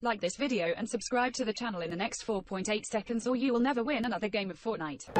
Like this video and subscribe to the channel in the next 4.8 seconds or you will never win another game of Fortnite.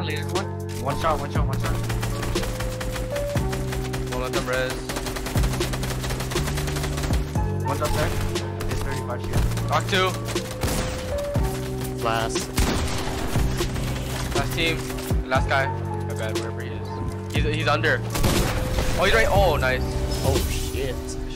Laser one. One shot. We'll let them res. One's up there. It's 35 shield. Knock two. Last team. Last guy. My bad, wherever he is. He's under. Oh, he's right. Oh, nice. Oh, shit.